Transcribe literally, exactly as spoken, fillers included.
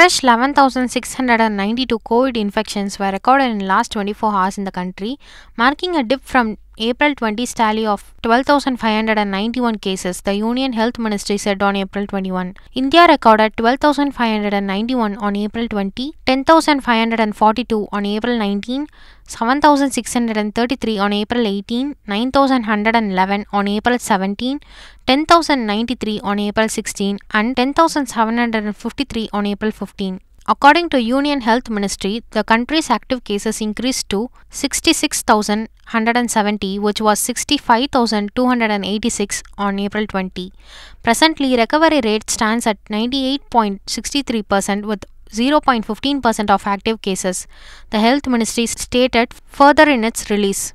Fresh eleven thousand six hundred ninety-two COVID infections were recorded in the last twenty-four hours in the country, marking a dip from April twentieth tally of twelve thousand five hundred ninety-one cases, the Union Health Ministry said on April twenty-first. India recorded twelve thousand five hundred ninety-one on April twentieth, ten thousand five hundred forty-two on April nineteenth, seven thousand six hundred thirty-three on April eighteenth, nine thousand one hundred eleven on April seventeenth, ten thousand ninety-three on April sixteenth, and ten thousand seven hundred fifty-three on April fifteenth. According to Union Health Ministry, the country's active cases increased to sixty-six thousand one hundred seventy, which was sixty-five thousand two hundred eighty-six on April twentieth. Presently, recovery rate stands at ninety-eight point six three percent with zero point one five percent of active cases, the Health Ministry stated further in its release.